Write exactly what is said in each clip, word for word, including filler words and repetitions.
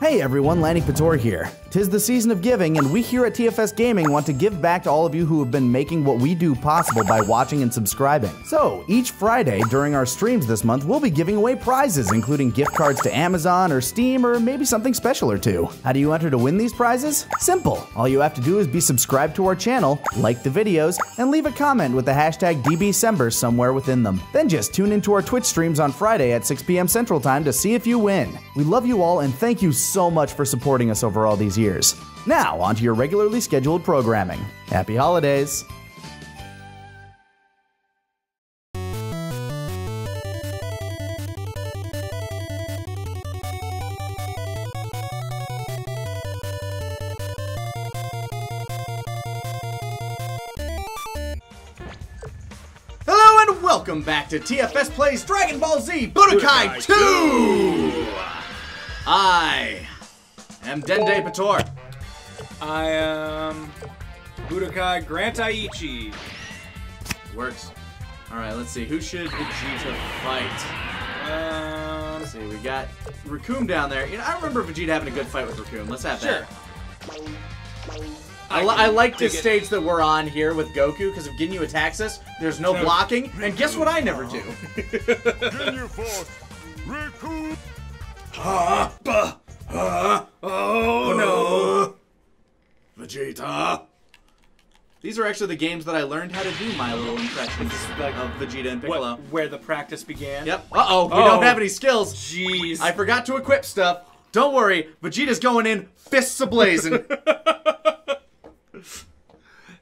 Hey everyone, Lanny Patore here. Tis the season of giving, and we here at T F S Gaming want to give back to all of you who have been making what we do possible by watching and subscribing. So, each Friday during our streams this month, we'll be giving away prizes, including gift cards to Amazon or Steam or maybe something special or two. How do you enter to win these prizes? Simple. All you have to do is be subscribed to our channel, like the videos, and leave a comment with the hashtag D B Sember somewhere within them. Then just tune into our Twitch streams on Friday at six p m Central Time to see if you win. We love you all and thank you so much for supporting us over all these years. Now, onto your regularly scheduled programming. Happy holidays! Hello and welcome back to T F S Plays Dragon Ball Z Budokai two! I am Dende Pator. I am Budokai Grantaiichi. Works. Alright, let's see. Who should Vegeta fight? Um, let's see, we got Recoom down there. You know, I remember Vegeta having a good fight with Recoom. Let's have sure. that. I, li I like this it. stage that we're on here with Goku, because if Ginyu attacks us, there's no, no blocking. And guess what I never do? Ginyu Force. Recoom. Uh, buh, uh, oh no! Vegeta! These are actually the games that I learned how to do my little impressions like of Vegeta and Piccolo. What, where the practice began? Yep. Uh-oh, we oh. don't have any skills. Jeez. I forgot to equip stuff. Don't worry, Vegeta's going in fists a-blazing.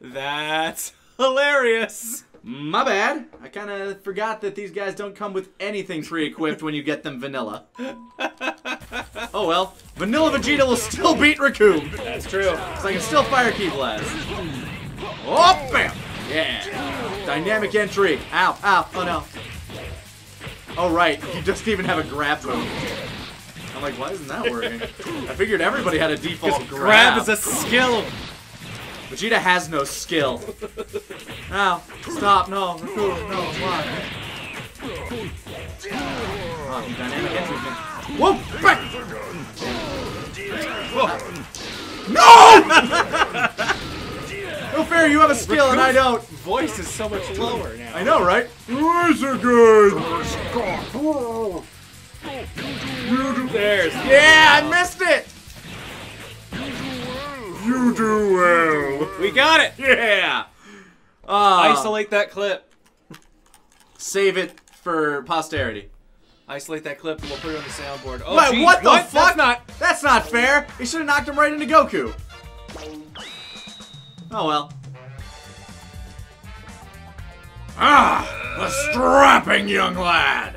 That's hilarious. My bad. I kind of forgot that these guys don't come with anything pre-equipped when you get them vanilla. Oh well. Vanilla Vegeta will still beat Recoom. That's true. Because I can still fire Key Blast. Oh, bam! Yeah. Dynamic entry. Ow, ow. Oh no. Oh right. He doesn't even have a grab move. I'm like, why isn't that working? I figured everybody had a default grab. Grab is a skill. Vegeta has no skill. Ow. Stop. No. No. Why? Oh, dynamic entry thing. Whoa! Back! Whoa. No! No fair, you have a skill and I don't. Voice is so much lower now. I know, right? Voice again! There's. Yeah, I missed it! You do well. We got it. Yeah. Uh, Isolate that clip. Save it for posterity. Isolate that clip and we'll put it on the soundboard. Oh, Wait, geez, what the what? fuck? That's not, that's not fair. He should have knocked him right into Goku. Oh well. Ah, the strapping young lad.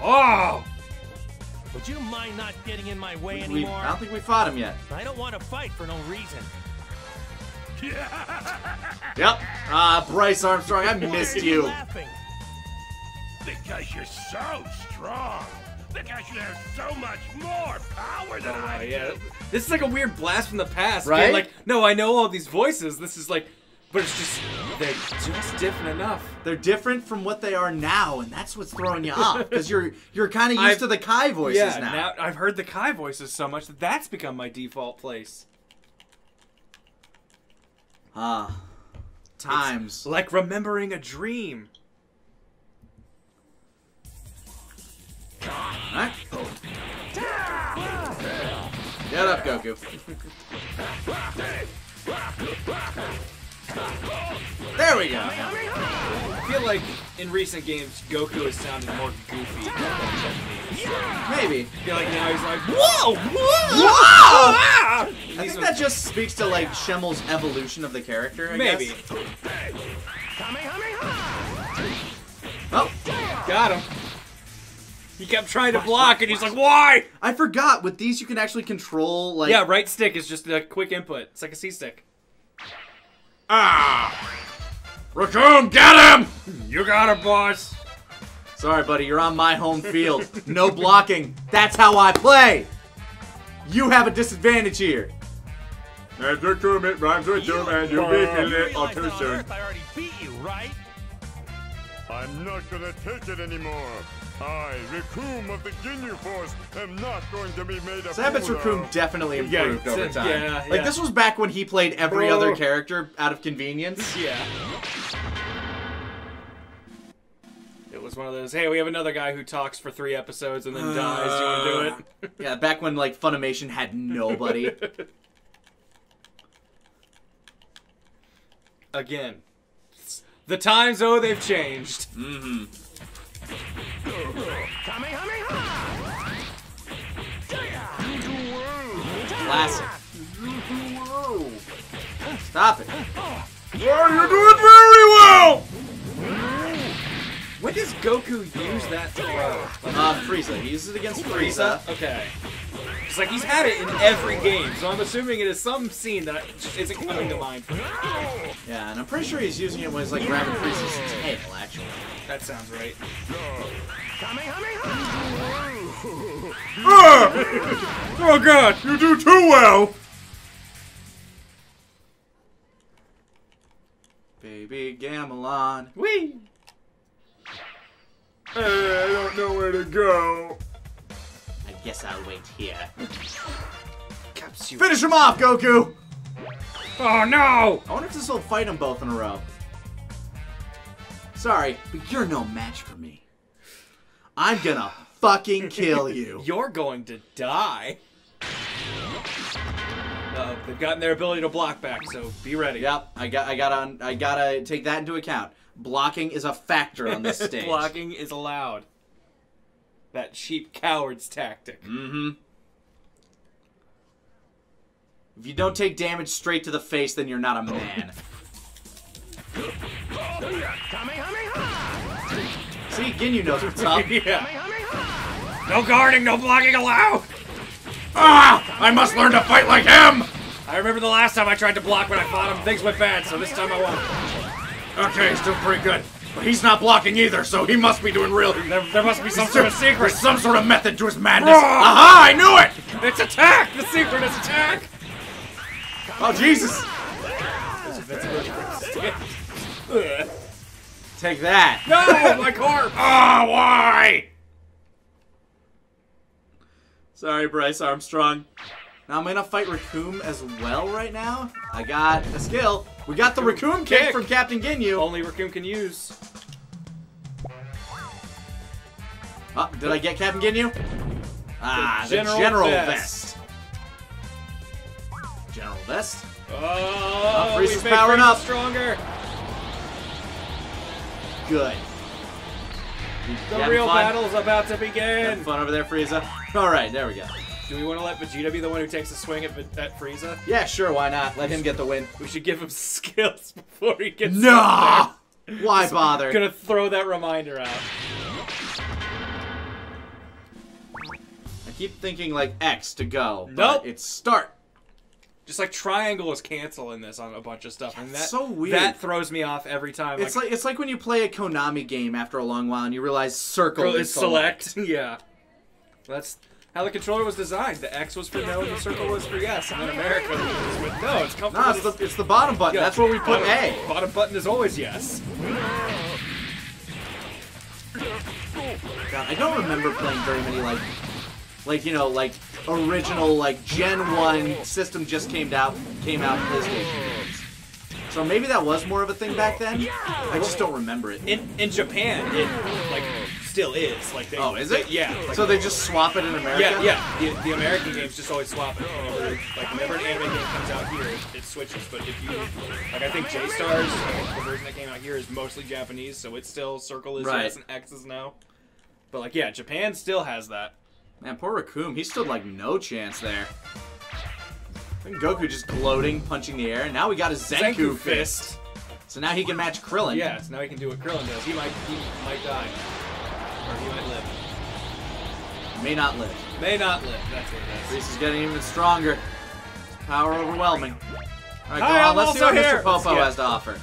Oh. Would you mind not getting in my way we, anymore? We, I don't think we fought him yet. I don't want to fight for no reason. Yep. Ah, uh, Bryce Armstrong, I missed Why are you. you. Laughing? Because you're so strong. Because you have so much more power than uh, I yeah. do. This is like a weird blast from the past. Right? Dude. Like, no, I know all these voices. This is like, but it's just, they're just different enough. They're different from what they are now, and that's what's throwing you off. Because you're you're kind of used I've, to the Kai voices yeah, now. now. I've heard the Kai voices so much that that's become my default place. Ah. Times. It's like remembering a dream. Alright. Get up, Goku. There we go. I feel like in recent games, Goku has sounded more goofy. Maybe. I feel like now he's like, whoa, whoa, whoa! I think that just speaks to like Shemel's evolution of the character. I Maybe. Guess. Oh, got him. He kept trying to block, and he's like, why? I forgot. With these, you can actually control like. Yeah, right stick is just a quick input. It's like a C stick. Ah! Recoom, get him! You got him, boss. Sorry, buddy, you're on my home field. No blocking. That's how I play. You have a disadvantage here. That's your two minute rhymes with you, and you're making it all too soon. I already beat you, right? I'm not gonna take it anymore. I, Recoom of the Ginyu Force, am not going to be made up. Sabat's Recoom definitely improved yeah, over time. Yeah, yeah. Like, this was back when he played every oh. other character out of convenience. Yeah. It was one of those, hey, we have another guy who talks for three episodes and then uh, dies. You want to do it? Yeah, back when, like, Funimation had nobody. Again. The times, oh, they've changed. Mm-hmm. Classic. Stop it. Yeah, you're doing very well! When does Goku use that throw? Uh, Frieza. He uses it against Frieza. Okay. It's like he's had it in every game, so I'm assuming it is some scene that just isn't coming to mind for me. Yeah, and I'm pretty sure he's using it when he's like grabbing Frieza's tail, actually. That sounds right. Ah! Oh god, you do too well! Baby Gamelon. Whee! Hey, I don't know where to go. Guess I'll wait here. Finish him off, Goku! Oh no! I wonder if this will fight them both in a row. Sorry, but you're no match for me. I'm gonna fucking kill you. You're going to die. Uh-oh, they've gotten their ability to block back, so be ready. Yep, I got, I gotta, I gotta take that into account. Blocking is a factor on this stage. Blocking is allowed. That cheap coward's tactic. Mm-hmm. If you don't take damage straight to the face, then you're not a man. See, Ginyu knows what's up. Yeah. No guarding, no blocking allowed! Ah! I must learn to fight like him! I remember the last time I tried to block when I fought him, things went bad, so this time I won't. Okay, still pretty good. But he's not blocking either, so he must be doing real. There, there must be some sort of secret. There's some sort of method to his madness. Aha, I knew it! It's attack! The secret is attack! Oh, Jesus! Take that. No, my corpse! Ah, oh, why? Sorry, Bryce Armstrong. Now I'm gonna fight Recoom as well right now. I got a skill. We got the Recoom kick, kick from Captain Ginyu. Only Recoom can use. Oh, did I get Captain Ginyu? Ah, the General, the General Vest. Vest. General Vest. Oh, oh Frieza's powering up. Stronger. Good. The real fun? battle's about to begin. Fun over there, Frieza. All right, there we go. Do we want to let Vegeta be the one who takes a swing at, at Frieza? Yeah, sure, why not? Let him get the win. We should give him skills before he gets Nah! Why so bother? I'm gonna throw that reminder out. I keep thinking, like, X to go, nope. But it's start. Just, like, triangle is cancel in this on a bunch of stuff, yeah, and that, so weird. That throws me off every time. It's like, like, it's like when you play a Konami game after a long while and you realize circle is select. select. Yeah. That's... How the controller was designed. The X was for no, and the circle was for yes, and then America was with no. It's comfortable. No, it's the, it's the bottom button. Yeah. That's where we put bottom, A. Bottom button is always yes. God, I don't remember playing very many, like, like you know, like, original, like, Gen one system just came out, came out PlayStation games. So maybe that was more of a thing back then. I just don't remember it. In, in Japan, it, like... Still is like they, oh is it they, yeah like, so they just swap it in America yeah yeah the, the American games just always swap it whenever, like whenever an anime game comes out here it, it switches but if you like I think J Stars like, the version that came out here is mostly Japanese so it's still circle is right. Yes and X is no but like yeah Japan still has that man poor Recoom he stood like no chance there and Goku just gloating punching the air and now we got a Zanku, Zanku fist. fist so now he can match Krillin yeah so now he can do what Krillin does he might he might die. Or he might live. May not live. May not live. That's what it is. Frieza's getting even stronger. His power overwhelming. All right, go Hi, on. I'm Let's see what here. Mister Popo has to offer.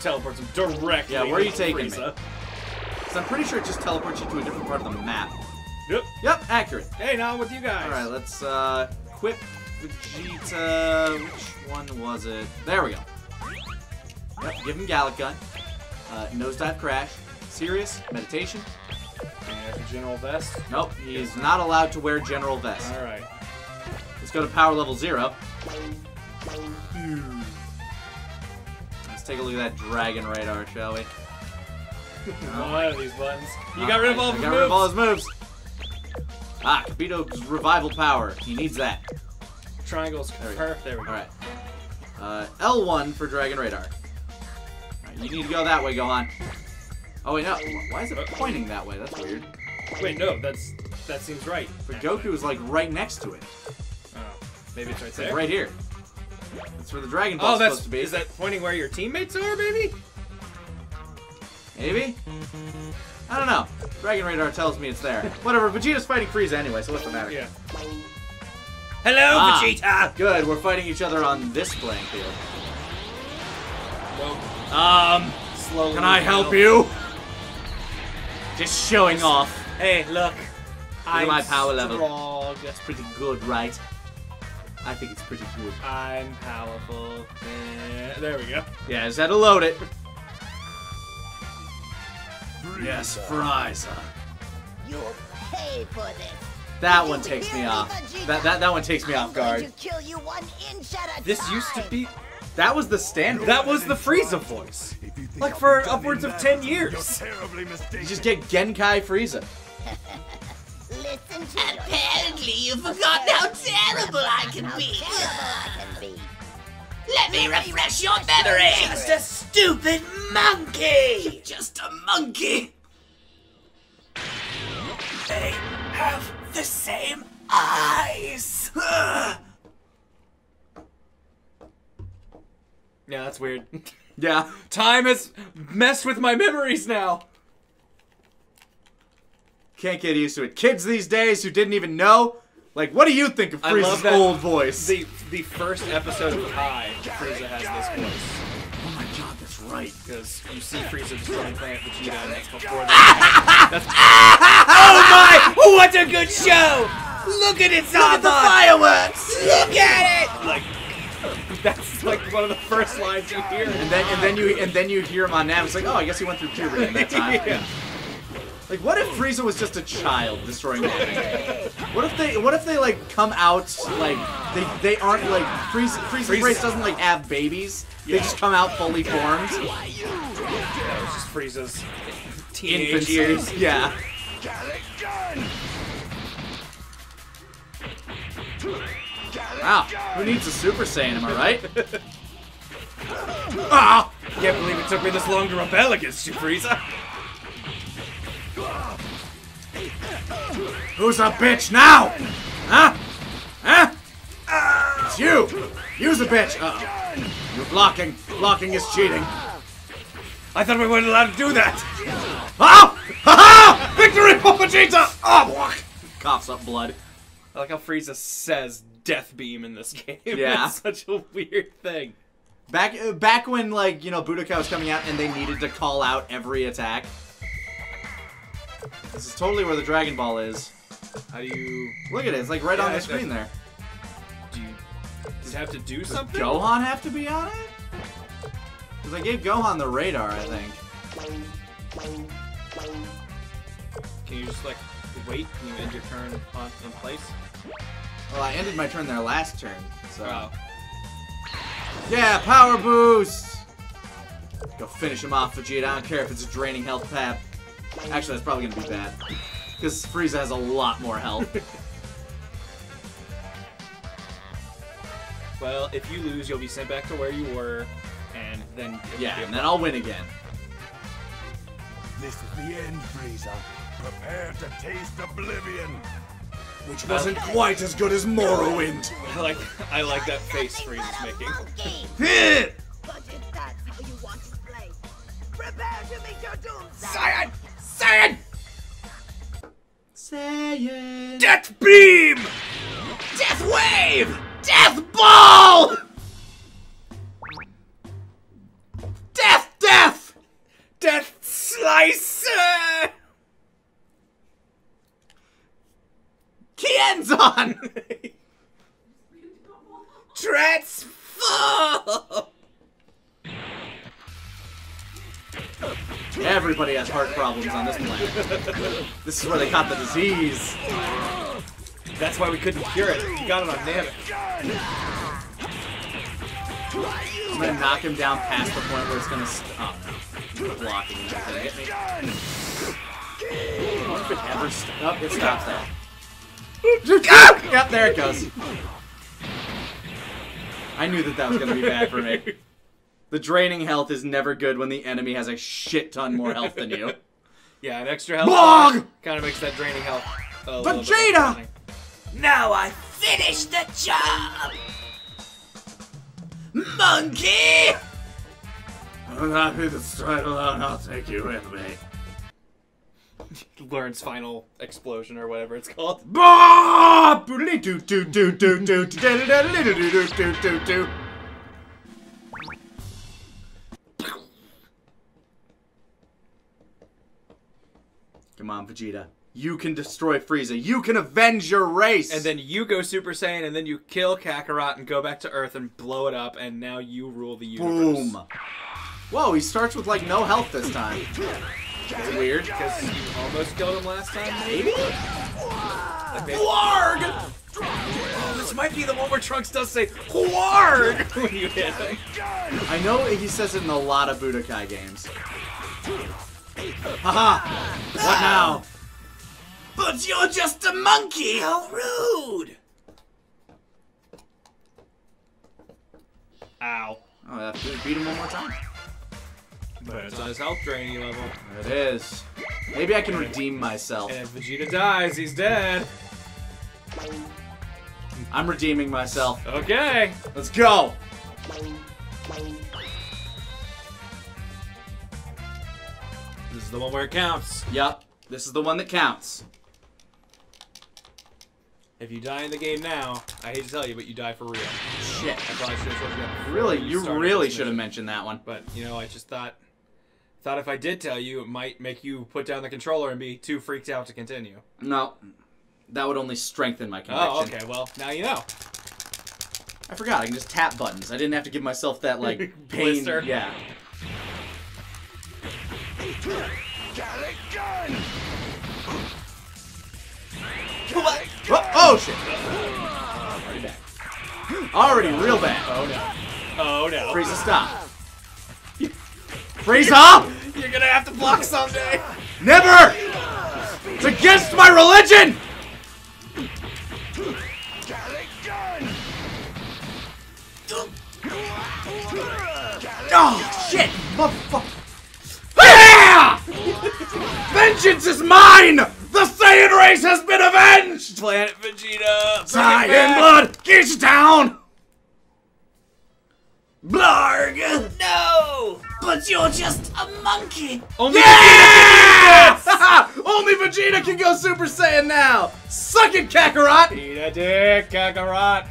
Teleports him directly. Yeah, where are you taking Frieza. me? Because I'm pretty sure it just teleports you to a different part of the map. Yep. Yep. Accurate. Hey, now I'm with you guys. All right, let's uh, equip Vegeta. Which one was it? There we go. Yep. Give him Gallic Gun. Uh, Nosedive Crash. serious? Meditation? And yeah, General Vest? Nope, he's not allowed to wear General Vest. Alright. Let's go to power level zero. Let's take a look at that Dragon Radar, shall we? One no. of these buttons. You oh, got rid of all his moves! got rid of all his moves! Ah, Kabito's revival power. He needs that. Triangle's perfect. There we go. Alright. Uh, L one for Dragon Radar. Alright, you need to go that way, Gohan. Oh wait, no. Why is it pointing that way? That's weird. Wait, no, that's that seems right. But actually, Goku is like right next to it. Oh, maybe it's right it's there. Like right here. That's where the Dragon Ball's oh, that's, supposed to be. Is that pointing where your teammates are, maybe? Maybe? I don't know. Dragon Radar tells me it's there. Whatever, Vegeta's fighting Frieza anyway, so what's the matter? Yeah. Hello, ah, Vegeta! Good, we're fighting each other on this playing field. Well, um, slowly. Can I help out. you? Just showing Just, off. Hey, look. I'm my power strong. level. That's pretty good, right? I think it's pretty good. I'm powerful. Yeah, there we go. Yeah, just had to load it. Frieza. Yes, Frieza. You'll pay for this. That one takes me off. That that that one takes me off guard. This used to be. That was the standard. That was the Frieza voice. Like for upwards of ten years. You just get Genkai Frieza. Apparently you've forgotten how terrible I can be. Let me refresh your memory. Just a stupid monkey. Just a monkey. They have the same eyes. Yeah, that's weird. Yeah. Time has messed with my memories now. Can't get used to it. Kids these days who didn't even know. Like, what do you think of Frieza's old voice? The, the first episode of Kai, Frieza has this voice. Oh my god, that's right. Because you see Frieza destroying Planet Vegeta and that's before that. That's oh my! What a good show! Look at its Look at the fireworks! Look at it! Like, that's like one of the first lines you hear. And then and then you and then you hear him on Namek. It's like, oh, I guess he went through puberty in that time. Yeah. Like, what if Frieza was just a child destroying Namek? What if they what if they like come out like they they aren't like Frieza Frieza Frieza doesn't like have babies. They yeah. just come out fully formed. Yeah, it was just Frieza's teenage years. Yeah. Wow, who needs a Super Saiyan, am I right? Ah! Can't believe it took me this long to rebel against you, Frieza. Who's a bitch now? Huh? Huh? Uh, it's you! You's a bitch! Uh-oh. You're blocking. Blocking is cheating. I thought we weren't allowed to do that! Oh! Ha-ha! Victory for Vegeta! Oh! Coughs up blood. I like how Frieza says death beam in this game. Yeah. It's such a weird thing. Back back when, like, you know, Budokai was coming out and they needed to call out every attack. This is totally where the Dragon Ball is. How do you... Look at it. It's, like, right yeah, on the screen there. Do you... Does it have to do Does something? Does Gohan have to be on it? Because I gave Gohan the radar, I think. Can you just, like... Wait, can you end your turn on, in place? Well, I ended my turn there last turn, so... Wow. Yeah, power boost! Go finish him off, Vegeta. I don't care if it's a draining health pad. Actually, that's probably gonna be bad. Because Frieza has a lot more health. Well, if you lose, you'll be sent back to where you were, and then... Yeah, and then I'll win again. This is the end, Frieza. Prepare to taste oblivion, which wasn't quite as good as Morrowind. I like, I like that face Frieza's making. Hit! But if that's how you want to play, prepare to meet your doom. Saiyan, Saiyan, Saiyan. Death beam, death wave, death ball, death, death, death slicer. Kienzon! Transform! Everybody has heart problems on this planet. This is where they caught the disease. That's why we couldn't cure it. We got it on Namek. I'm gonna knock him down past the point where it's gonna stop blocking. Is that gonna hit me? I wonder if it ever stops. Oh, it stops now. Ah! Yep, there it goes. I knew that that was gonna be bad for me. The draining health is never good when the enemy has a shit ton more health than you. Yeah, an extra health Bog! Kinda makes that draining health a little bit funny. Now I finish the job! Monkey! I'm happy to straddle out and I'll take you with me. Learn's final explosion or whatever it's called. Bah! Come on, Vegeta. You can destroy Frieza. You can avenge your race. And then you go Super Saiyan, and then you kill Kakarot and go back to Earth and blow it up, and now you rule the universe. Boom. Whoa, he starts with, like, no health this time. It's weird, because you almost killed him last time, maybe? Warg! Oh, this might be the one where Trunks does say, Warg! When you hit him. I know he says it in a lot of Budokai games. Haha! What now? But you're just a monkey! How rude! Ow. Oh, that beat him one more time. But it's on his health draining level. It is. Maybe I can redeem myself. And if Vegeta dies, he's dead. I'm redeeming myself. Okay. Let's go! This is the one where it counts. Yep. This is the one that counts. If you die in the game now, I hate to tell you, but you die for real. Shit. I probably should have really, you, you really should have mentioned that one. But, you know, I just thought thought if I did tell you, it might make you put down the controller and be too freaked out to continue. No. That would only strengthen my conviction. Oh, okay. Well, now you know. I forgot. I can just tap buttons. I didn't have to give myself that, like, pain. Blister. Yeah. Got it, gun! What? Oh, oh shit! Already back. Already oh, real bad. Oh no. Oh no. Frieza, stop. Frieza! You're gonna have to block someday. Never! It's against my religion! Got it, gun! Oh shit! Motherfucker! Vengeance is mine! The Saiyan race has been avenged! Planet Vegeta! Saiyan blood! Get down! Blarg! No! But you're just a monkey! Only yeah! Vegeta Only Vegeta can go Super Saiyan now! Suck it, Kakarot! Eat a dick, Kakarot!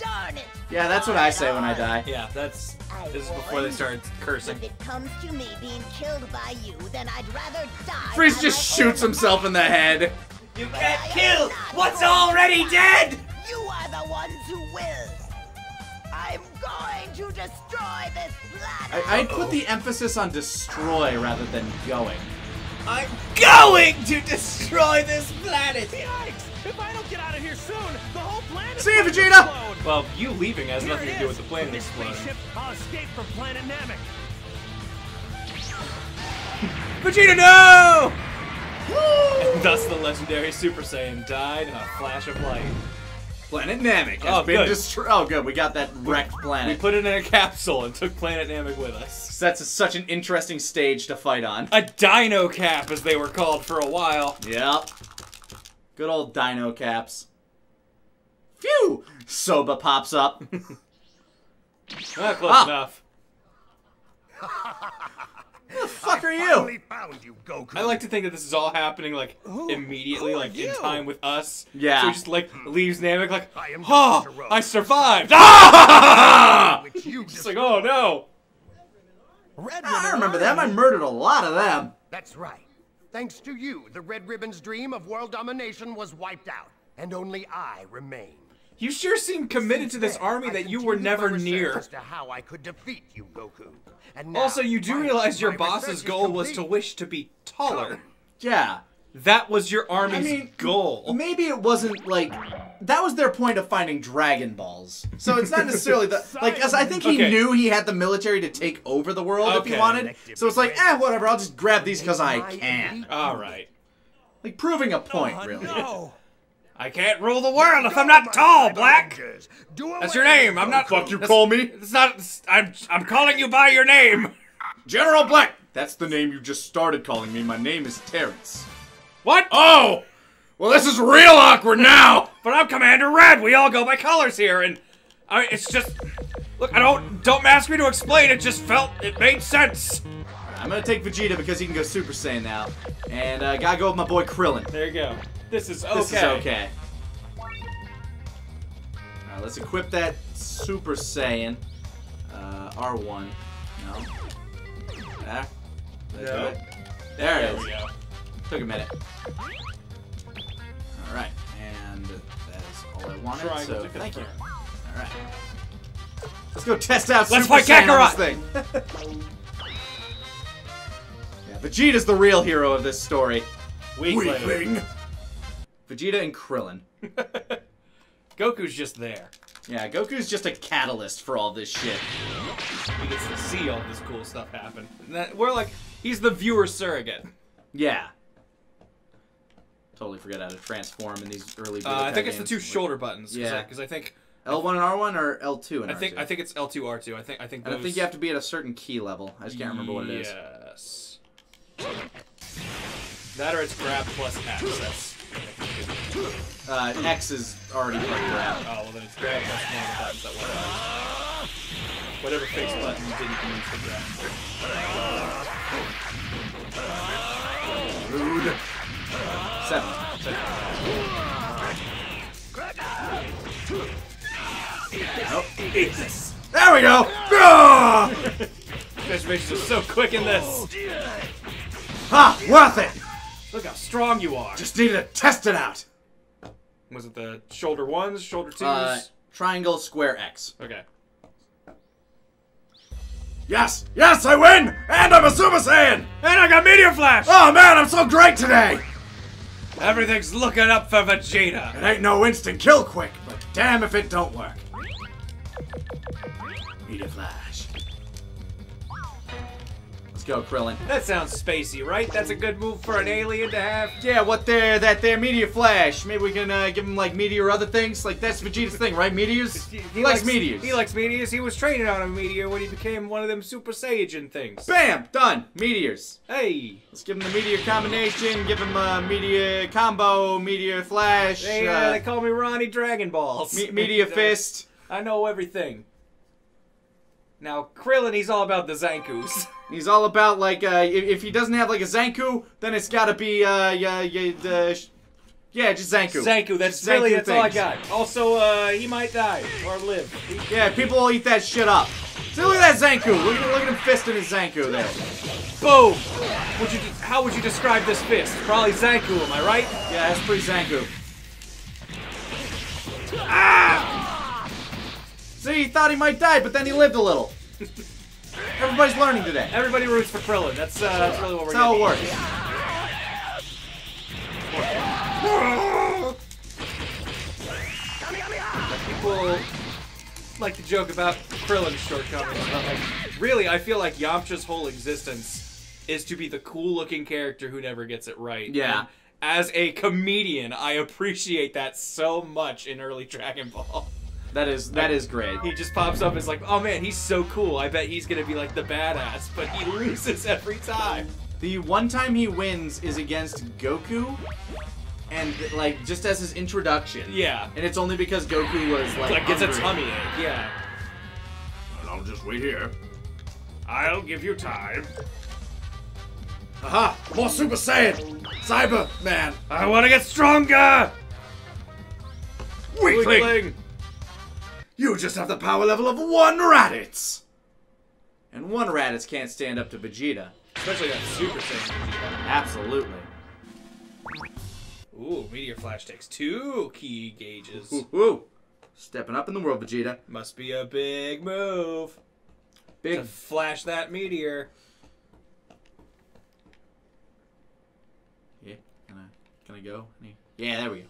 Darn it! Yeah, that's what I say when I die. Yeah, that's... This is before they started cursing. If it comes to me being killed by you, then I'd rather die. Freeze just shoots himself in the head. You can't kill what's already dead! You are the ones who will. I'm going to destroy this planet. I, I put the emphasis on destroy rather than going. I'm going to destroy this planet! Yikes! If I don't get out of here soon, the whole planet See you, Vegeta! Explode. Well, you leaving has nothing to do with the planet exploding. I'll escape from planet Namek. Vegeta, no! And thus the legendary Super Saiyan died in a flash of light. Planet Namek has oh, been destroyed. Oh, good. We got that wrecked planet. We put it in a capsule and took planet Namek with us. That's a, such an interesting stage to fight on. A dino cap, as they were called for a while. Yep. Good old dino caps. Phew! Soba pops up. Not close ah. enough. Who the fuck I are you? Found you Goku. I like to think that this is all happening, like, who, immediately, who like, you? in time with us. Yeah. So he just, like, leaves Namek like, ha! Oh, I survived! Ah! Just like, oh, no! Red I remember them. I murdered a lot of them. That's right. Thanks to you, the Red Ribbon's dream of world domination was wiped out, and only I remain. You sure seem committed to this army that you were never near. As to how I could defeat you, Goku. And now, also, you do realize your boss's goal was to wish to be taller. Yeah. That was your army's I mean, goal. Maybe it wasn't, like... That was their point of finding Dragon Balls. So it's not necessarily the... Like, I think he okay. knew he had the military to take over the world okay. if he wanted. So it's like, eh, whatever, I'll just grab these because I can. All right. Like, proving a point, oh, really. No. I can't rule the world if I'm not tall, Black! That's your name, I'm not- Fuck you call me? It's not- I'm- I'm calling you by your name! General Black! That's the name you just started calling me, my name is Terrence. What? Oh! Well, this is real awkward now! But I'm Commander Red, we all go by colors here, and- I- it's just- Look, I don't- don't ask me to explain, it just felt- it made sense! I'm gonna take Vegeta because he can go Super Saiyan now. And, uh, gotta go with my boy Krillin. There you go. This is okay. This is okay. Alright, let's equip that Super Saiyan. Uh, R one. No. There. Yeah. It. There it there is. We go. Took a minute. Alright, and that is all I wanted, Trying so thank you. Alright. Let's go test out Let's Super Saiyan on this thing. Yeah, Vegeta's the real hero of this story. Weakling. Weakling. Vegeta and Krillin. Goku's just there. Yeah, Goku's just a catalyst for all this shit. He gets to see all this cool stuff happen. And that, we're like, he's the viewer surrogate. Yeah. Totally forget how to transform in these early Budokai uh, I think games. It's the two shoulder buttons. Yeah. Because I, I think L one and R one or L two and I think, R two. I think it's L two R two. I think I think. Those... And I think you have to be at a certain key level. I just can't remember what it is. Yes. That or it's grab plus access. Uh, X is already part of that. Oh, well then it's grab plus one of the buttons that went on. Whatever face button didn't use the grab. Rude. Seven. Seven. Nope. Eat this. There we go! Transformations are so quick in this. Ha! Worth it! Look how strong you are. Just needed to test it out. Was it the shoulder ones, shoulder twos? Uh, triangle, square, X. Okay. Yes! Yes, I win! And I'm a Super Saiyan! And I got Meteor Flash! Oh man, I'm so great today! Everything's looking up for Vegeta. It ain't no instant kill quick, but damn if it don't work. Meteor Flash. Go, Krillin. That sounds spacey, right? That's a good move for an alien to have. Yeah, what there, that there Meteor Flash. Maybe we can uh, give him like Meteor or other things. Like that's Vegeta's thing, right? Meteors? He, he likes, likes meteors. He likes meteors. He was training on a meteor when he became one of them Super Saiyan things. Bam! Done. Meteors. Hey. Let's give him the Meteor combination, give him a Meteor combo, Meteor Flash. Hey, uh, uh, they call me Ronnie Dragon Balls. Me Meteor Fist. I know everything. Now, Krillin, he's all about the Zankus. He's all about, like, uh, if, if he doesn't have, like, a Zanku, then it's gotta be, uh, yeah, yeah, uh, yeah just Zanku. Zanku, that's just really, Zanku that's things. all I got. Also, uh, he might die, or live. He, yeah, people will eat that shit up. So look at that Zanku. Look, look at him fisting his Zanku there. Boom! Would you, how would you describe this fist? Probably Zanku, am I right? Yeah, that's pretty Zanku. Ah! See, he thought he might die, but then he lived a little. Everybody's learning today. Everybody roots for Krillin. That's, uh, that's really what we're doing. That's how it works. People like to joke about Krillin's shortcomings, but like, really, I feel like Yamcha's whole existence is to be the cool-looking character who never gets it right. Yeah. And as a comedian, I appreciate that so much in early Dragon Ball. That is that is great. He just pops up and is like, oh man, he's so cool. I bet he's gonna be like the badass, but he loses every time. The one time he wins is against Goku, and like just as his introduction. Yeah. And it's only because Goku was like, like gets a tummy ache. Yeah. Well, I'll just wait here. I'll give you time. Aha! More Super Saiyan, Cyberman. I want to get stronger. Weakling. Weakling. You just have the power level of one Raditz! And one Raditz can't stand up to Vegeta. Especially that Super Saiyan Vegeta. Absolutely. Ooh, Meteor Flash takes two key gauges. Ooh, ooh, ooh. Stepping up in the world, Vegeta. Must be a big move. Big. To flash that meteor. Yeah, can I, can I go? Yeah, there we go.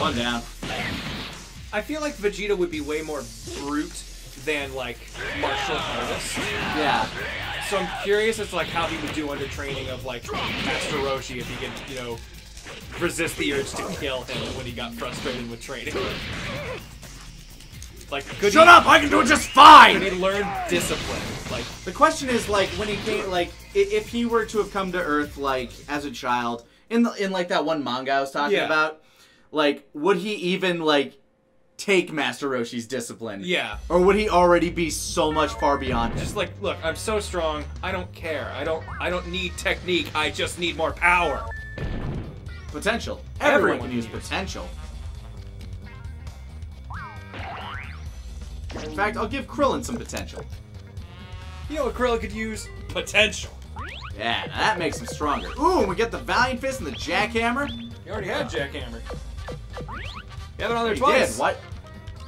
One down. I feel like Vegeta would be way more brute than, like, martial artist. Yeah. So I'm curious as to, like, how he would do under training of, like, Master Roshi if he could, you know, resist the urge to kill him when he got frustrated with training. Like, could Shut he, up! I can do it just fine! Could he learn discipline? Like, the question is, like, when he came, like, if he were to have come to Earth, like, as a child, in, the, in like, that one manga I was talking yeah. about, like, would he even, like, take Master Roshi's discipline? Yeah. Or would he already be so much far beyond him? Just like, look, I'm so strong, I don't care. I don't, I don't need technique, I just need more power. Potential. Everyone, Everyone can use potential. In fact, I'll give Krillin some potential. You know what Krillin could use? Potential. Yeah, now that makes him stronger. Ooh, we get the Valiant Fist and the Jackhammer. You already had Jackhammer. Yeah, they're on there twice. Did. What?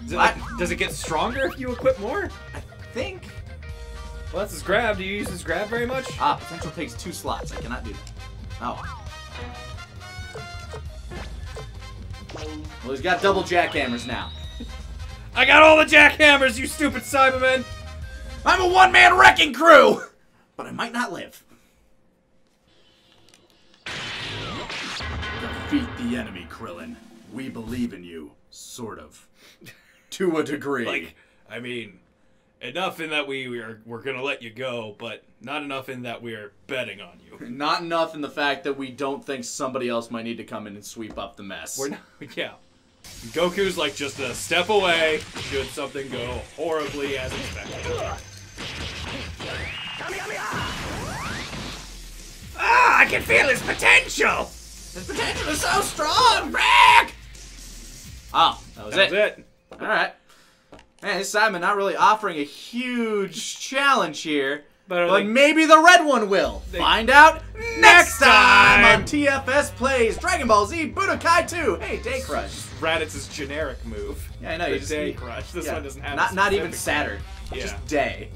Does, what? It, does it get stronger if you equip more? I think. Well, that's his grab. Do you use his grab very much? Ah, potential takes two slots. I cannot do that. Oh. Well, he's got double Jackhammers now. I got all the Jackhammers, you stupid Cyberman! I'm a one-man wrecking crew! But I might not live. Defeat the enemy, Krillin. We believe in you. Sort of. To a degree. Like, I mean, enough in that we, we are, we're gonna let you go, but not enough in that we're betting on you. Not enough in the fact that we don't think somebody else might need to come in and sweep up the mess. We're not, yeah. Goku's like just a step away should something go horribly as expected. Ah, I can feel his potential! His potential is so strong! Rack! Oh, that was that it. That was it. Alright. Man, this Simon not really offering a huge challenge here, but, but they... maybe the red one will. They... Find out next time, time on T F S Plays Dragon Ball Z Budokai two. Hey, Day Crush. Raditz's generic move. Yeah, I know. You just, Day Crush. This yeah, one doesn't have. Not, not even Saturn. Yeah. Just Day.